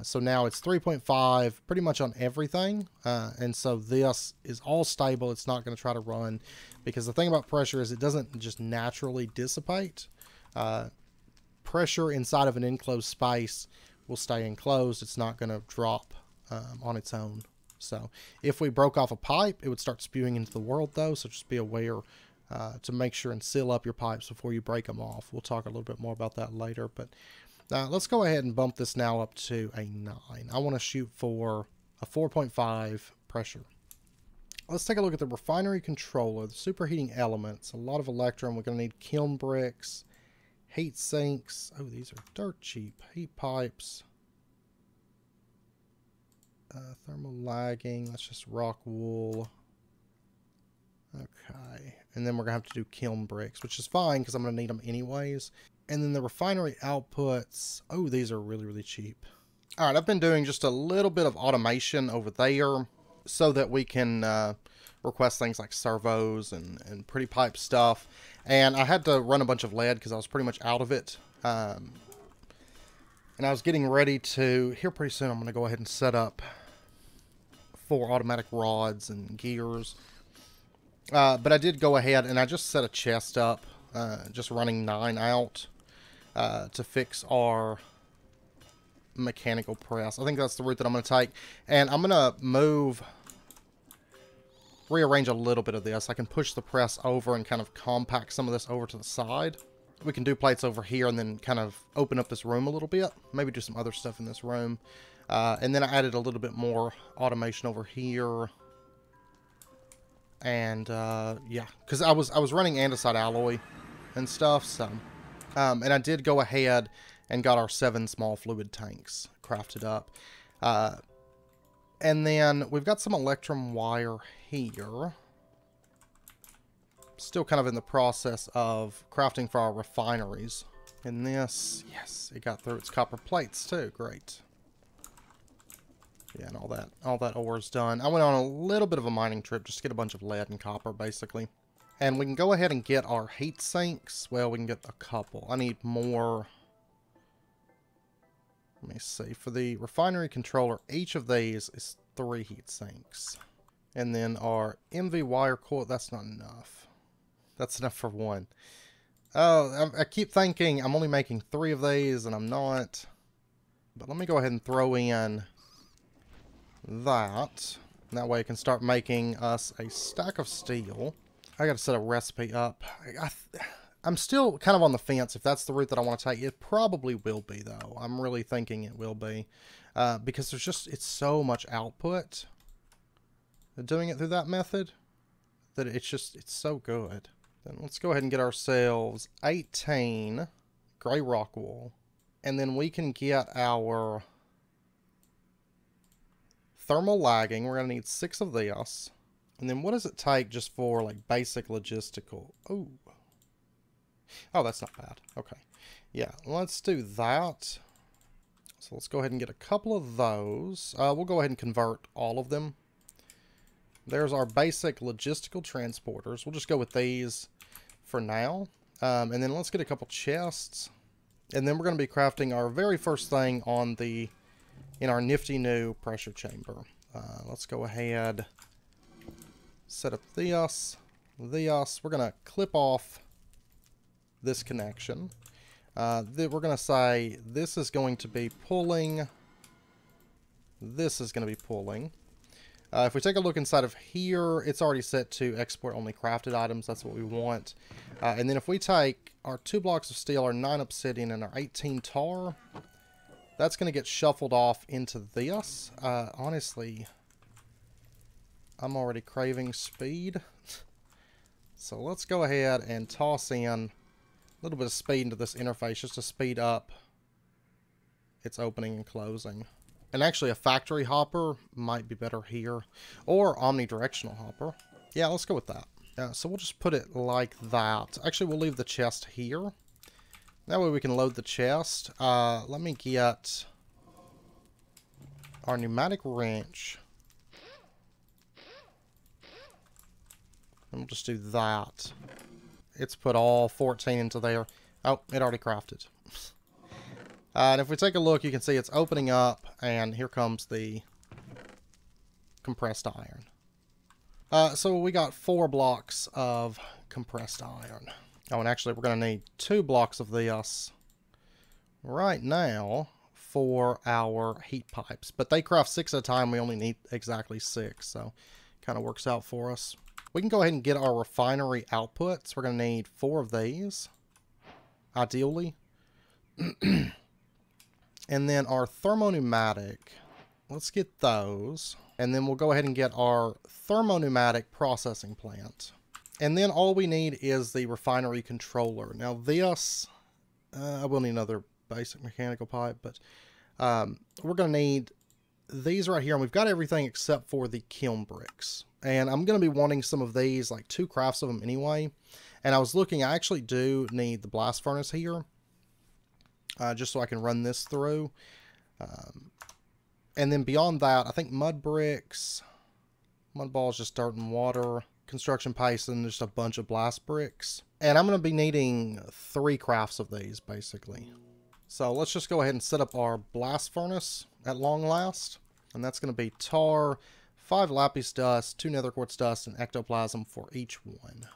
So now it's 3.5 pretty much on everything. And so this is all stable. It's not going to try to run, because the thing about pressure is it doesn't just naturally dissipate. Pressure inside of an enclosed space will stay enclosed. It's not going to drop on its own. So if we broke off a pipe, it would start spewing into the world though. So just be aware to make sure and seal up your pipes before you break them off. We'll talk a little bit more about that later, but let's go ahead and bump this now up to a 9. I want to shoot for a 4.5 pressure. Let's take a look at the refinery controller, the superheating elements, a lot of electrum. We're going to need kiln bricks, heat sinks. Oh, these are dirt cheap. Heat pipes. Thermal lagging, let's just rock wool. Okay, and then we're gonna have to do kiln bricks, which is fine because I'm gonna need them anyways. And then the refinery outputs, oh, these are really, really cheap. All right, I've been doing just a little bit of automation over there so that we can request things like servos and pretty pipe stuff. And I had to run a bunch of lead because I was pretty much out of it. And I was getting ready to, here pretty soon I'm gonna go ahead and set up 4 automatic rods and gears. But I did go ahead and I just set a chest up, just running 9 out to fix our mechanical press. I think that's the route that I'm gonna take. And I'm gonna move, rearrange a little bit of this. I can push the press over and kind of compact some of this over to the side. We can do plates over here and then kind of open up this room a little bit, maybe do some other stuff in this room. And then I added a little bit more automation over here. And yeah, because I was running andesite alloy and stuff. So and I did go ahead and got our 7 small fluid tanks crafted up. And then we've got some electrum wire here. Still kind of in the process of crafting for our refineries. And this, yes, it got through its copper plates too. Great. Yeah, and all that ore is done. I went on a little bit of a mining trip just to get a bunch of lead and copper, basically. And we can go ahead and get our heat sinks. Well, we can get a couple. I need more. Let me see. For the refinery controller, each of these is 3 heat sinks. And then our MV wire coil, that's not enough. That's enough for 1. Oh, I keep thinking I'm only making 3 of these, and I'm not. But let me go ahead and throw in that. And that way it can start making us a stack of steel. I got to set a recipe up. I I'm still kind of on the fence if that's the route that I want to take. It probably will be, though. I'm really thinking it will be, because there's just, it's so much output doing it through that method that it's just, it's so good. Then let's go ahead and get ourselves 18 gray rock wool, and then we can get our thermal lagging. We're going to need 6 of this. And then what does it take just for like basic logistical? Oh, that's not bad. Okay. Yeah, let's do that. So let's go ahead and get a couple of those. We'll go ahead and convert all of them. There's our basic logistical transporters. We'll just go with these for now. And then let's get a couple chests. And then we're going to be crafting our very first thing on the, in our nifty new pressure chamber. Let's go ahead, set up this. We're going to clip off this connection. We're going to say this is going to be pulling. This is going to be pulling. If we take a look inside of here, it's already set to export only crafted items. That's what we want. And then if we take our 2 blocks of steel, our 9 obsidian, and our 18 tar, that's going to get shuffled off into this. Honestly, I'm already craving speed. So let's go ahead and toss in a little bit of speed into this interface just to speed up its opening and closing. And actually a factory hopper might be better here, or omnidirectional hopper. Yeah, let's go with that. So we'll just put it like that. Actually, we'll leave the chest here. That way we can load the chest. Let me get our pneumatic wrench. And we'll just do that. It's put all 14 into there. Oh, it already crafted. And if we take a look, you can see it's opening up, and here comes the compressed iron. So we got 4 blocks of compressed iron. Oh, and actually we're going to need 2 blocks of this right now for our heat pipes. But they craft 6 at a time. We only need exactly 6, so it kind of works out for us. We can go ahead and get our refinery outputs. We're going to need 4 of these, ideally. And then our thermoneumatic, let's get those. And then we'll go ahead and get our thermoneumatic processing plant. And then all we need is the refinery controller. Now this, I will need another basic mechanical pipe, but we're going to need these right here. And we've got everything except for the kiln bricks. And I'm going to be wanting some of these, like 2 crafts of them anyway. And I was looking, I actually do need the blast furnace here. Just so I can run this through. And then beyond that, I think mud bricks, mud balls, just dirt and water, construction paste, and just a bunch of blast bricks. And I'm going to be needing 3 crafts of these, basically. So let's just go ahead and set up our blast furnace at long last. And that's going to be tar, 5 lapis dust, 2 nether quartz dust, and ectoplasm for each one.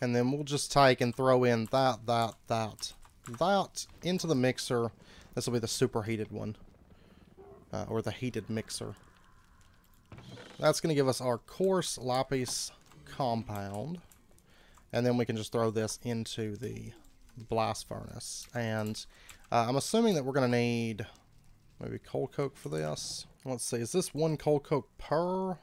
And then we'll just take and throw in that into the mixer. This will be the superheated one, or the heated mixer. That's going to give us our coarse lapis compound, and then we can just throw this into the blast furnace. And I'm assuming that we're going to need maybe coal coke for this. Let's see, is this 1 coal coke per?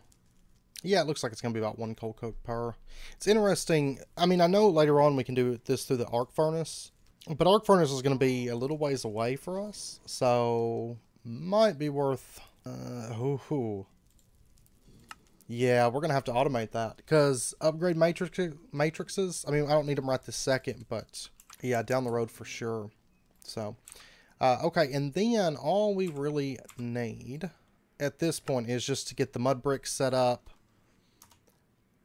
Yeah, it looks like it's going to be about 1 coal coke per. It's interesting. I mean, I know later on we can do this through the arc furnace, but arc furnace is going to be a little ways away for us, so might be worth, yeah, we're going to have to automate that, because upgrade matrices, I mean, I don't need them right this second, but yeah, down the road for sure. So, okay, and then all we really need at this point is just to get the mud bricks set up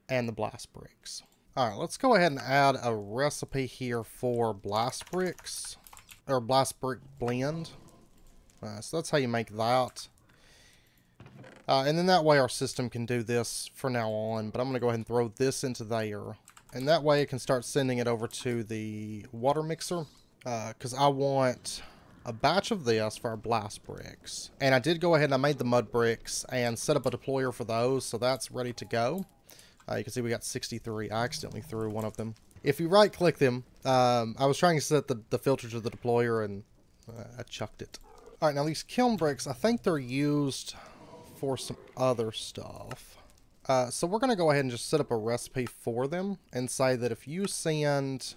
and the blast bricks. Alright, let's go ahead and add a recipe here for blast bricks, or blast brick blend. So that's how you make that. And then that way our system can do this from now on, but I'm going to go ahead and throw this into there. And that way it can start sending it over to the water mixer, because I want a batch of this for our blast bricks. And I did go ahead and I made the mud bricks and set up a deployer for those, so that's ready to go. You can see we got 63. I accidentally threw one of them. If you right click them, I was trying to set the filter to the deployer and I chucked it. All right, now these kiln bricks, I think they're used for some other stuff. So we're going to go ahead and just set up a recipe for them and say that if you send...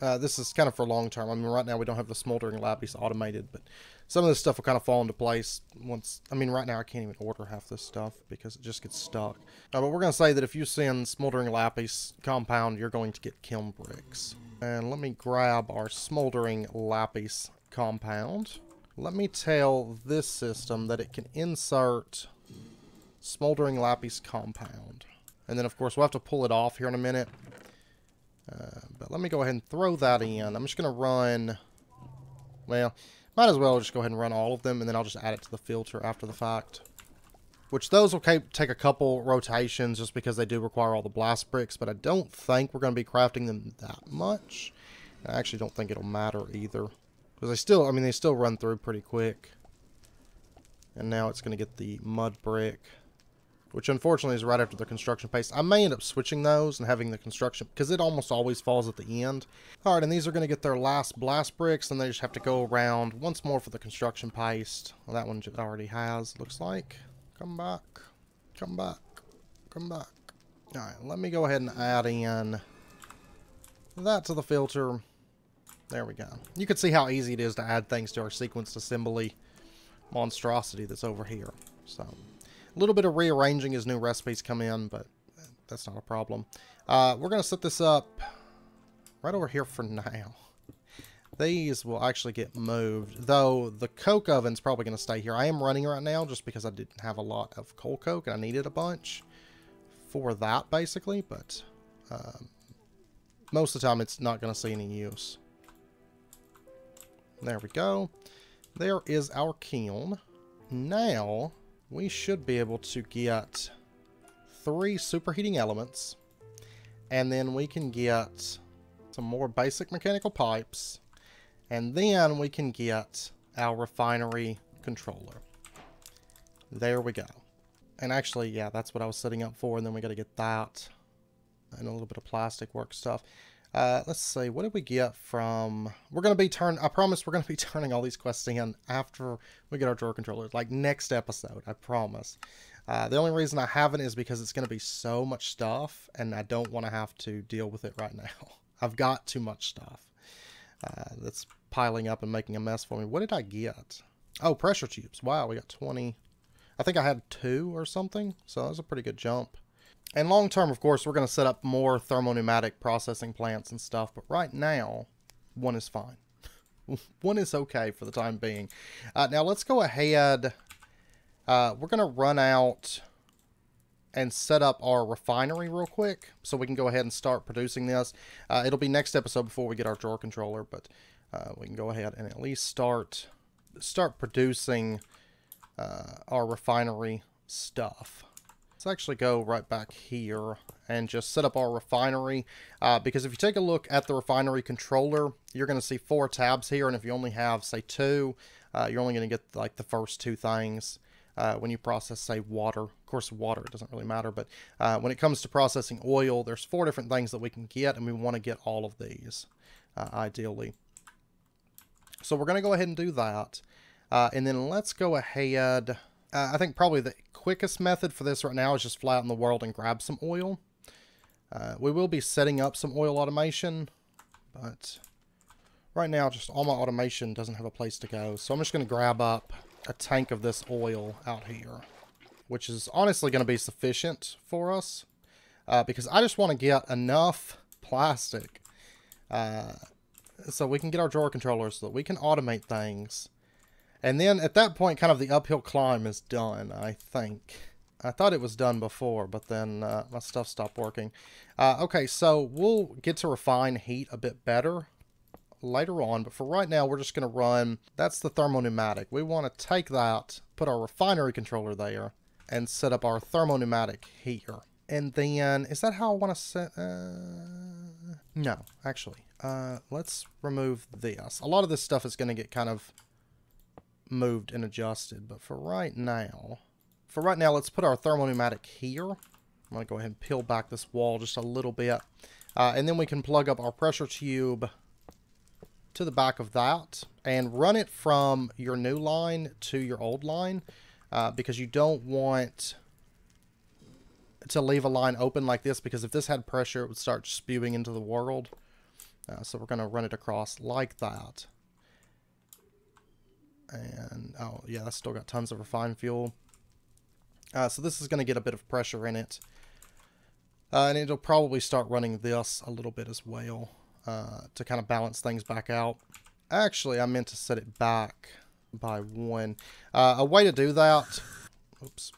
this is kind of for long term. I mean, right now we don't have the smoldering lab, it's automated, but some of this stuff will kind of fall into place once. I mean, right now I can't even order half this stuff because it just gets stuck. But we're going to say that if you send smoldering lapis compound, you're going to get kiln bricks. And let me grab our smoldering lapis compound. Let me tell this system that it can insert smoldering lapis compound. And then, of course, we'll have to pull it off here in a minute. But let me go ahead and throw that in. I'm just going to run, well, might as well just go ahead and run all of them, and then I'll just add it to the filter after the fact. Which those will take a couple rotations just because they do require all the blast bricks, but I don't think we're going to be crafting them that much. I actually don't think it'll matter either. Because they still, I mean, they still run through pretty quick. And now it's going to get the mud brick, which unfortunately is right after the construction paste. I may end up switching those and having the construction, because it almost always falls at the end. All right, and these are going to get their last blast bricks, and they just have to go around once more for the construction paste. Well, that one already has, looks like. Come back, come back, come back. All right, let me go ahead and add in that to the filter. There we go. You can see how easy it is to add things to our sequenced assembly monstrosity that's over here. So... a little bit of rearranging as new recipes come in, but that's not a problem. We're going to set this up right over here for now. These will actually get moved, though the coke oven's probably going to stay here. I am running right now just because I didn't have a lot of coal coke, and I needed a bunch for that, basically, but most of the time it's not going to see any use. There we go. There is our kiln. Now... we should be able to get 3 superheating elements, and then we can get some more basic mechanical pipes, and then we can get our refinery controller. There we go. And actually, yeah, that's what I was setting up for, and then we got to get that and a little bit of plastic work stuff. Let's see, what did we get from... we're going to be I promise we're going to be turning all these quests in after we get our drawer controllers, like next episode, I promise. The only reason I haven't is because it's going to be so much stuff, and I don't want to have to deal with it right now. I've got too much stuff that's piling up and making a mess for me. What did I get? Oh, pressure tubes. Wow, we got 20. I think I had 2 or something, so that was a pretty good jump. And long term, of course, we're going to set up more thermo-pneumatic processing plants and stuff, but right now, one is fine. One is okay for the time being. Now let's go ahead. We're going to run out and set up our refinery real quick so we can go ahead and start producing this. It'll be next episode before we get our drawer controller, but we can go ahead and at least start producing our refinery stuff. Let's actually go right back here and just set up our refinery, because if you take a look at the refinery controller, you're going to see 4 tabs here, and if you only have, say, 2, you're only going to get like the first 2 things when you process, say, water. Of course, water, it doesn't really matter, but when it comes to processing oil, there's 4 different things that we can get, and we want to get all of these ideally. So we're going to go ahead and do that, and then let's go ahead. I think probably the quickest method for this right now is just fly out in the world and grab some oil. We will be setting up some oil automation, but right now just all my automation doesn't have a place to go. So I'm just going to grab up a tank of this oil out here, which is honestly going to be sufficient for us because I just want to get enough plastic so we can get our drawer controllers so that we can automate things. And then at that point, kind of the uphill climb is done, I think. I thought it was done before, but then my stuff stopped working. Okay, so we'll get to refine heat a bit better later on. But for right now, we're just going to run... that's the thermo-pneumatic. We want to take that, put our refinery controller there, and set up our thermo-pneumatic here. And then... is that how I want to set... no, actually. Let's remove this. A lot of this stuff is going to get kind of... moved and adjusted, but for right now let's put our thermo-pneumatic here. I'm gonna go ahead and peel back this wall just a little bit. And then we can plug up our pressure tube to the back of that and run it from your new line to your old line, because you don't want to leave a line open like this, because if this had pressure, it would start spewing into the world. So we're going to run it across like that. And, oh yeah, that's still got tons of refined fuel. So this is going to get a bit of pressure in it. And it'll probably start running this a little bit as well, to kind of balance things back out. Actually, I meant to set it back by one. A way to do that... Oops.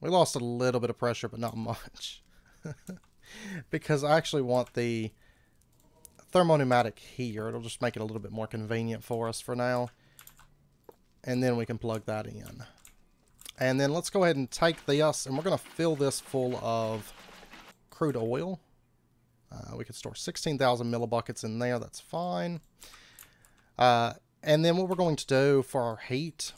We lost a little bit of pressure, but not much. Because I actually want the thermoneumatic here. It'll just make it a little bit more convenient for us for now. And then we can plug that in. And then let's go ahead and take this, and we're going to fill this full of crude oil. We can store 16,000 millibuckets in there. That's fine. And then what we're going to do for our heat,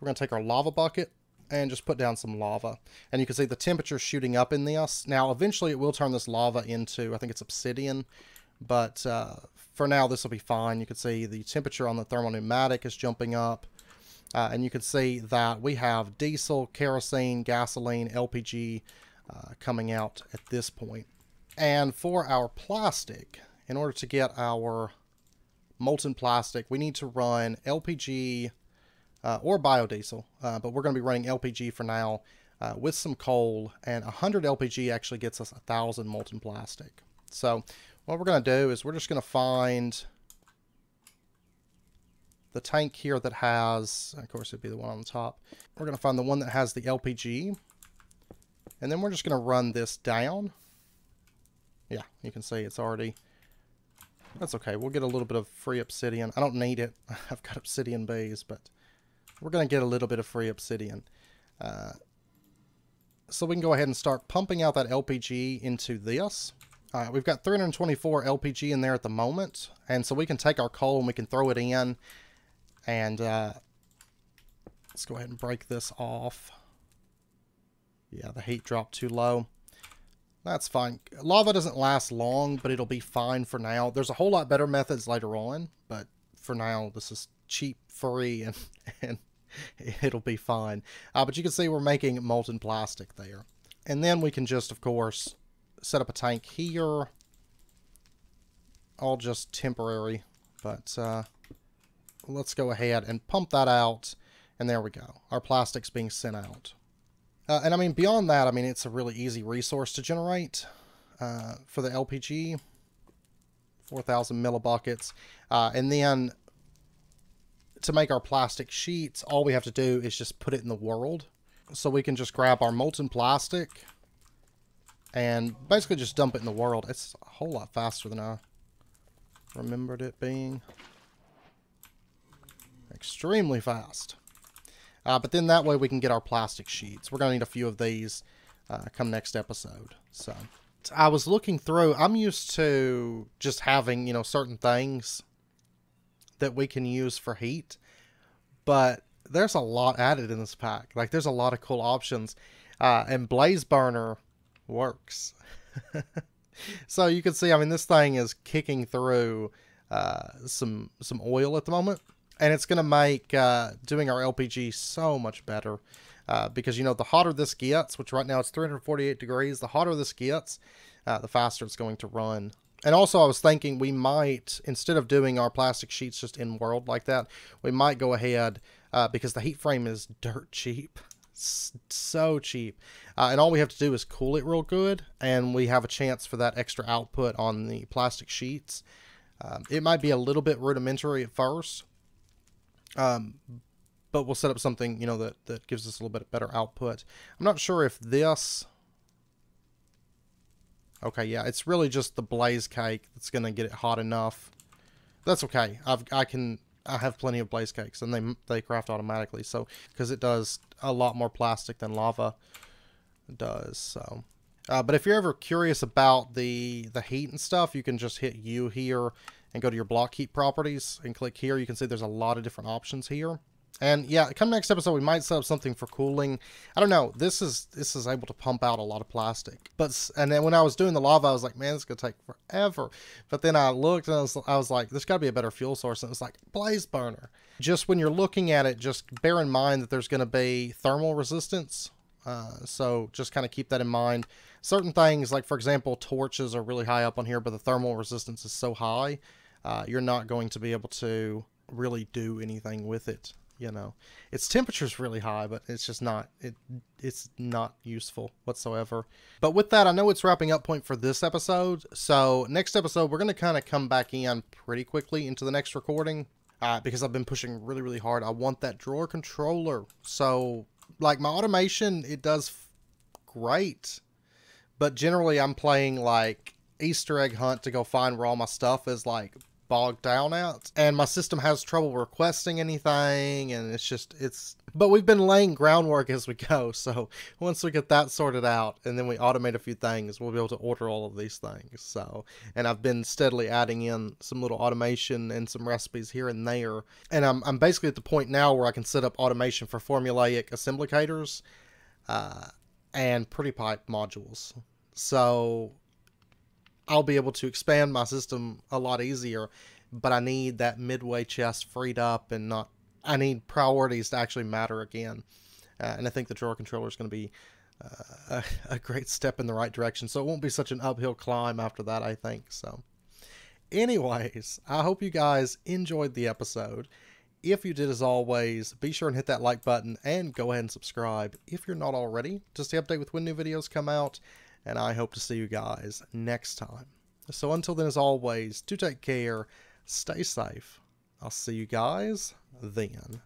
we're going to take our lava bucket and just put down some lava. And you can see the temperature shooting up in this. Now, eventually it will turn this lava into, I think it's obsidian. But for now, this will be fine. You can see the temperature on the thermoneumatic is jumping up. And you can see that we have diesel, kerosene, gasoline, LPG coming out at this point. And for our plastic, in order to get our molten plastic, we need to run LPG or biodiesel. But we're going to be running LPG for now with some coal. And 100 LPG actually gets us 1,000 molten plastic. So what we're going to do is we're just going to find... the tank here that has, of course, it'd be the one on the top. We're going to find the one that has the LPG. And then we're just going to run this down. Yeah, you can see it's already... That's okay. We'll get a little bit of free obsidian. I don't need it. I've got obsidian bees, but we're going to get a little bit of free obsidian. So we can go ahead and start pumping out that LPG into this. We've got 324 LPG in there at the moment. And so we can take our coal and we can throw it in. And let's go ahead and break this off. Yeah, the heat dropped too low. That's fine. Lava doesn't last long, but it'll be fine for now. There's a whole lot better methods later on, but for now, this is cheap, free, and it'll be fine. But you can see we're making molten plastic there. And then we can just, of course, set up a tank here. All just temporary, but... let's go ahead and pump that out. And there we go. Our plastic's being sent out. And I mean, beyond that, I mean, it's a really easy resource to generate for the LPG. 4,000 millibuckets. And then to make our plastic sheets, all we have to do is just put it in the world. So we can just grab our molten plastic and basically just dump it in the world. It's a whole lot faster than I remembered it being. Extremely fast. But then that way we can get our plastic sheets. We're going to need a few of these come next episode. So I was looking through. I'm used to just having, you know, certain things that we can use for heat. But there's a lot added in this pack. Like, there's a lot of cool options. And Blaze Burner works. So you can see, I mean, this thing is kicking through some oil at the moment. And it's going to make doing our LPG so much better because, you know, the hotter this gets, which right now it's 348 degrees, the hotter this gets, the faster it's going to run. And also I was thinking we might, instead of doing our plastic sheets just in world like that, we might go ahead because the heat frame is dirt cheap. It's so cheap. And all we have to do is cool it real good. And we have a chance for that extra output on the plastic sheets. It might be a little bit rudimentary at first. But we'll set up something, you know, that gives us a little bit better output. I'm not sure if this... Okay, yeah, it's really just the blaze cake that's going to get it hot enough. That's okay. I have plenty of blaze cakes, and they craft automatically, so because it does a lot more plastic than lava does. So, but if you're ever curious about the heat and stuff, you can just hit U here. And go to your block heat properties and click here. You can see there's a lot of different options here. And yeah, come next episode, we might set up something for cooling. I don't know. This is able to pump out a lot of plastic. And then when I was doing the lava, I was like, man, it's gonna take forever. But then I looked and I was like, there's gotta be a better fuel source. And it's like blaze burner. Just when you're looking at it, just bear in mind that there's gonna be thermal resistance. So just kind of keep that in mind. Certain things, like for example, torches are really high up on here, but the thermal resistance is so high, you're not going to be able to really do anything with it. You know, its temperature's really high, but it's just not, it's not useful whatsoever. But with that, I know it's wrapping up point for this episode. So next episode, we're going to kind of come back in pretty quickly into the next recording, because I've been pushing really, really hard. I want that drawer controller. So like my automation, it does great, but generally I'm playing like Easter egg hunt to go find where all my stuff is like bogged down out, and my system has trouble requesting anything, and but we've been laying groundwork as we go. So once we get that sorted out and then we automate a few things, we'll be able to order all of these things. So, and I've been steadily adding in some little automation and some recipes here and there, and I'm basically at the point now where I can set up automation for formulaic assemblicators and pretty pipe modules, so I'll be able to expand my system a lot easier. But I need that midway chest freed up, and I need priorities to actually matter again. And I think the drawer controller is going to be a great step in the right direction. So it won't be such an uphill climb after that, I think. So anyways, I hope you guys enjoyed the episode. If you did, as always, be sure and hit that like button and go ahead and subscribe if you're not already, to stay updated with when new videos come out. And I hope to see you guys next time. So until then, as always, do take care, stay safe. I'll see you guys then.